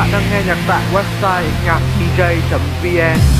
bạn đang nghe nhạc tại website nhạc dj.vn.